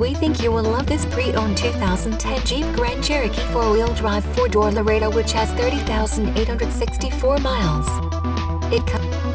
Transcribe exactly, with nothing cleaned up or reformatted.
we think you will love this pre-owned two thousand ten Jeep Grand Cherokee four-wheel drive four-door Laredo, which has thirty thousand eight hundred sixty-four miles. It comes